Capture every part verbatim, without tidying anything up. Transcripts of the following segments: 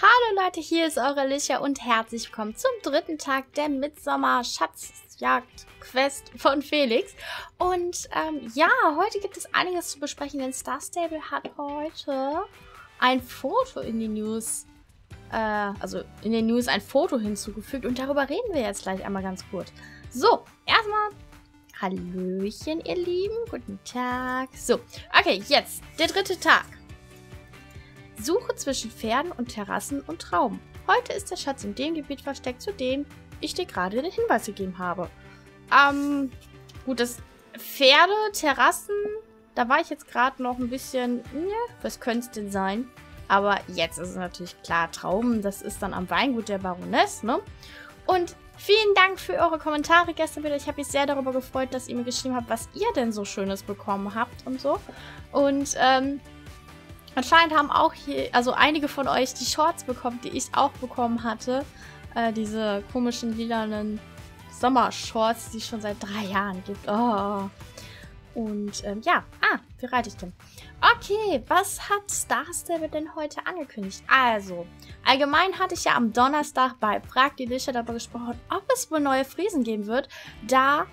Hallo Leute, hier ist eure Alicia und herzlich willkommen zum dritten Tag der Mittsommer-Schatzjagd-Quest von Felix. Und ähm, ja, heute gibt es einiges zu besprechen, denn Star Stable hat heute ein Foto in die News, äh, also in den News ein Foto hinzugefügt und darüber reden wir jetzt gleich einmal ganz kurz. So, erstmal Hallöchen ihr Lieben, guten Tag. So, okay, jetzt der dritte Tag. Suche zwischen Pferden und Terrassen und Trauben. Heute ist der Schatz in dem Gebiet versteckt, zu dem ich dir gerade den Hinweis gegeben habe. Ähm, gut, das Pferde, Terrassen, da war ich jetzt gerade noch ein bisschen, ne, was könnte es denn sein? Aber jetzt ist es natürlich klar, Trauben, das ist dann am Weingut der Baroness, ne? Und vielen Dank für eure Kommentare gestern wieder. Ich habe mich sehr darüber gefreut, dass ihr mir geschrieben habt, was ihr denn so Schönes bekommen habt und so. Und, ähm, anscheinend haben auch hier, also einige von euch die Shorts bekommen, die ich auch bekommen hatte. Äh, diese komischen lilanen Sommershorts, die es schon seit drei Jahren gibt. Oh. Und ähm, ja, ah, wie reite ich denn? Okay, was hat Star Stable denn heute angekündigt? Also, allgemein hatte ich ja am Donnerstag bei Frag die Alicia darüber gesprochen, ob es wohl neue Friesen geben wird, da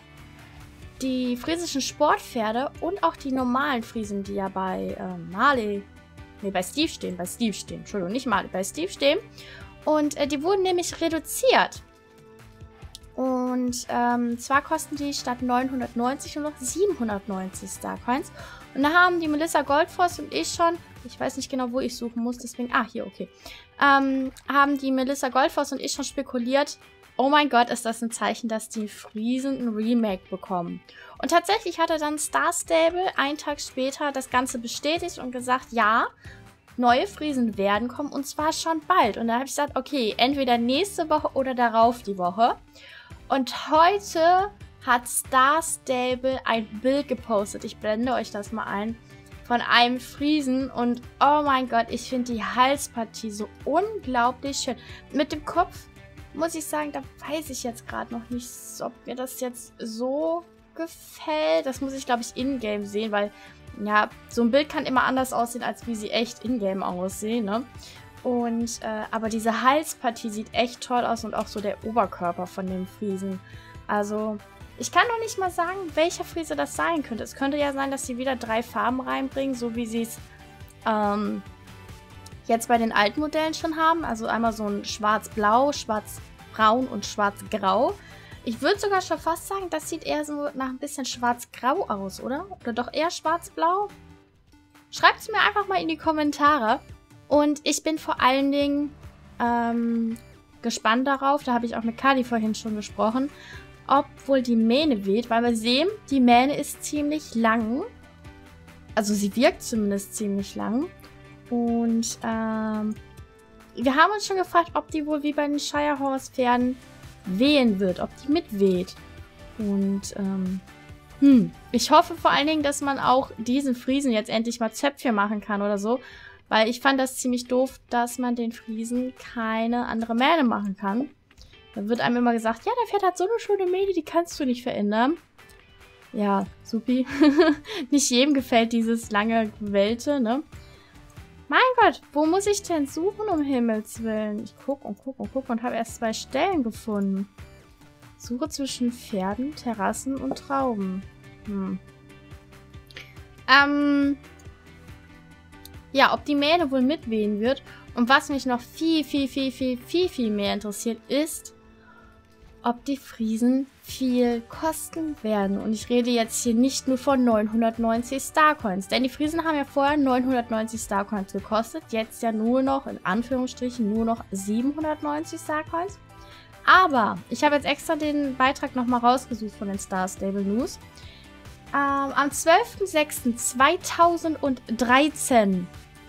die friesischen Sportpferde und auch die normalen Friesen, die ja bei äh, Marley... Nee, bei Steve stehen, bei Steve stehen. Entschuldigung, nicht mal, bei Steve stehen. Und äh, die wurden nämlich reduziert. Und ähm, zwar kosten die statt neunhundertneunzig nur noch siebenhundertneunzig Starcoins. Und da haben die Melissa Goldfoss und ich schon, ich weiß nicht genau, wo ich suchen muss, deswegen, ah, hier, okay. Ähm, haben die Melissa Goldfoss und ich schon spekuliert, oh mein Gott, ist das ein Zeichen, dass die Friesen ein Remake bekommen. Und tatsächlich hatte dann Star Stable einen Tag später das Ganze bestätigt und gesagt, ja, neue Friesen werden kommen und zwar schon bald. Und da habe ich gesagt, okay, entweder nächste Woche oder darauf die Woche. Und heute hat Star Stable ein Bild gepostet, ich blende euch das mal ein, von einem Friesen und oh mein Gott, ich finde die Halspartie so unglaublich schön. Mit dem Kopf muss ich sagen, da weiß ich jetzt gerade noch nicht, ob mir das jetzt so gefällt. Das muss ich, glaube ich, in-game sehen, weil, ja, so ein Bild kann immer anders aussehen, als wie sie echt in-game aussehen, ne? Und, äh, aber diese Halspartie sieht echt toll aus und auch so der Oberkörper von dem Friesen. Also, ich kann noch nicht mal sagen, welcher Friese das sein könnte. Es könnte ja sein, dass sie wieder drei Farben reinbringen, so wie sie es, ähm, jetzt bei den alten Modellen schon haben. Also einmal so ein schwarz-blau, schwarz-braun und schwarz-grau. Ich würde sogar schon fast sagen, das sieht eher so nach ein bisschen schwarz-grau aus, oder? Oder doch eher schwarz-blau? Schreibt es mir einfach mal in die Kommentare. Und ich bin vor allen Dingen ähm, gespannt darauf, da habe ich auch mit Kaddi vorhin schon gesprochen, ob wohl die Mähne weht, weil wir sehen, die Mähne ist ziemlich lang. Also sie wirkt zumindest ziemlich lang. Und ähm, wir haben uns schon gefragt, ob die wohl wie bei den Shire-Horse-Pferden wehen wird, ob die mitweht. Und ähm, hm, ich hoffe vor allen Dingen, dass man auch diesen Friesen jetzt endlich mal Zöpfchen machen kann oder so, weil ich fand das ziemlich doof, dass man den Friesen keine andere Mähne machen kann. Dann wird einem immer gesagt, ja, der Pferd hat so eine schöne Mähne, die kannst du nicht verändern. Ja, supi. Nicht jedem gefällt dieses lange Welte, ne? Mein Gott, wo muss ich denn suchen, um Himmels Willen? Ich gucke und gucke und gucke und habe erst zwei Stellen gefunden. Suche zwischen Pferden, Terrassen und Trauben. Hm. Ähm. Ja, ob die Mähne wohl mitwehen wird. Und was mich noch viel, viel, viel, viel, viel, viel mehr interessiert, ist, ob die Friesen viel kosten werden. Und ich rede jetzt hier nicht nur von neunhundertneunzig Starcoins. Denn die Friesen haben ja vorher neunhundertneunzig Starcoins gekostet. Jetzt ja nur noch, in Anführungsstrichen, nur noch siebenhundertneunzig Starcoins. Aber ich habe jetzt extra den Beitrag nochmal rausgesucht von den Star Stable News. Ähm, am zwölften sechsten zweitausenddreizehn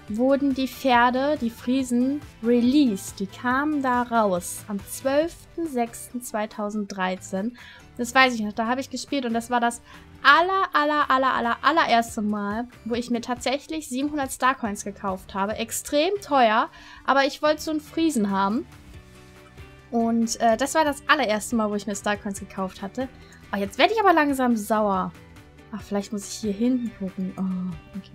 wurden die Pferde, die Friesen, released. Die kamen da raus. Am zwölften sechsten zweitausenddreizehn. Das weiß ich noch, da habe ich gespielt und das war das aller, aller, aller, aller, allererste Mal, wo ich mir tatsächlich siebenhundert Starcoins gekauft habe. Extrem teuer, aber ich wollte so einen Friesen haben. Und äh, das war das allererste Mal, wo ich mir Starcoins gekauft hatte. Oh, jetzt werde ich aber langsam sauer. Ach, vielleicht muss ich hier hinten gucken. Oh, okay.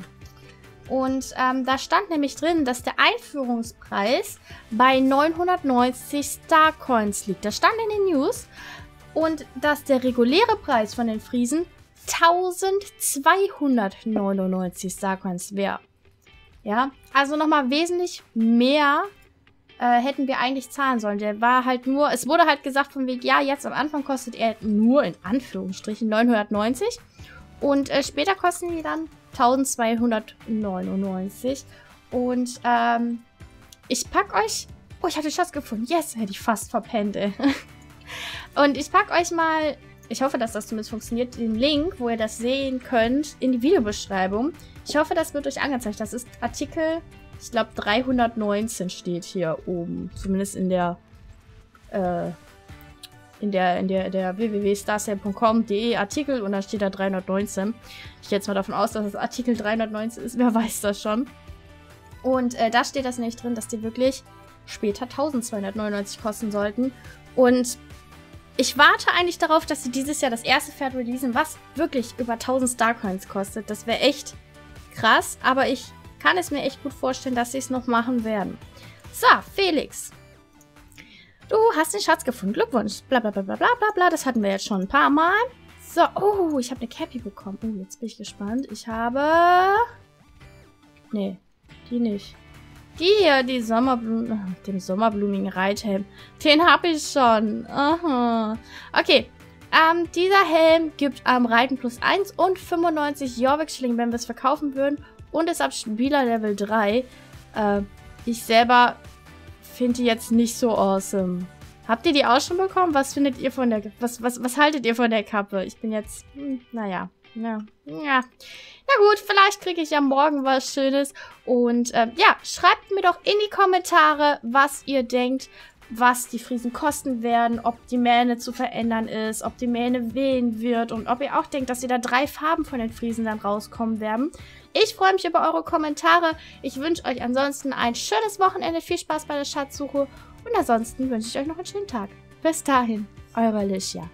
Und ähm, da stand nämlich drin, dass der Einführungspreis bei neunhundertneunzig Starcoins liegt. Das stand in den News. Und dass der reguläre Preis von den Friesen eintausendzweihundertneunundneunzig Starcoins wäre. Ja, also nochmal wesentlich mehr äh, hätten wir eigentlich zahlen sollen. Der war halt nur, es wurde halt gesagt von wegen, ja, jetzt am Anfang kostet er nur in Anführungsstrichen neunhundertneunzig. Und äh, später kosten die dann eintausendzweihundertneunundneunzig. Und ähm, ich pack euch... Oh, ich habe den Schatz gefunden. Yes, hätte ich fast verpennt, ey. Und ich pack euch mal... Ich hoffe, dass das zumindest funktioniert. Den Link, wo ihr das sehen könnt, in die Videobeschreibung. Ich hoffe, das wird euch angezeigt. Das ist Artikel, ich glaube, dreihundertneunzehn steht hier oben. Zumindest in der, äh, in der, in der, der w w w punkt star stable punkt com punkt de Artikel. Und dann steht da dreihundertneunzehn. Ich gehe jetzt mal davon aus, dass das Artikel dreihundertneunzehn ist. Wer weiß das schon. Und äh, da steht das nämlich drin, dass die wirklich später eintausendzweihundertneunundneunzig kosten sollten. Und... Ich warte eigentlich darauf, dass sie dieses Jahr das erste Pferd releasen, was wirklich über tausend Starcoins kostet. Das wäre echt krass, aber ich kann es mir echt gut vorstellen, dass sie es noch machen werden. So, Felix. Du hast den Schatz gefunden. Glückwunsch. Bla bla bla bla bla bla. Das hatten wir jetzt schon ein paar Mal. So, oh, ich habe eine Cappy bekommen. Oh, jetzt bin ich gespannt. Ich habe... Nee, die nicht. Die hier, die Sommerblumen... Den sommerblumigen Reithelm. Den habe ich schon. Aha. Okay. Ähm, dieser Helm gibt am ähm, Reiten plus eins und fünfundneunzig Jorvikschlinge, wenn wir es verkaufen würden. Und ist ab Spieler Level drei. Äh, ich selber finde die jetzt nicht so awesome. Habt ihr die auch schon bekommen? Was findet ihr von der... Was, was, was haltet ihr von der Kappe? Ich bin jetzt... Hm, naja. Ja, ja. Na gut, vielleicht kriege ich ja morgen was Schönes. Und ähm, ja, schreibt mir doch in die Kommentare, was ihr denkt, was die Friesen kosten werden, ob die Mähne zu verändern ist, ob die Mähne wehen wird und ob ihr auch denkt, dass ihr da drei Farben von den Friesen dann rauskommen werden. Ich freue mich über eure Kommentare. Ich wünsche euch ansonsten ein schönes Wochenende, viel Spaß bei der Schatzsuche und ansonsten wünsche ich euch noch einen schönen Tag. Bis dahin, eure Licia.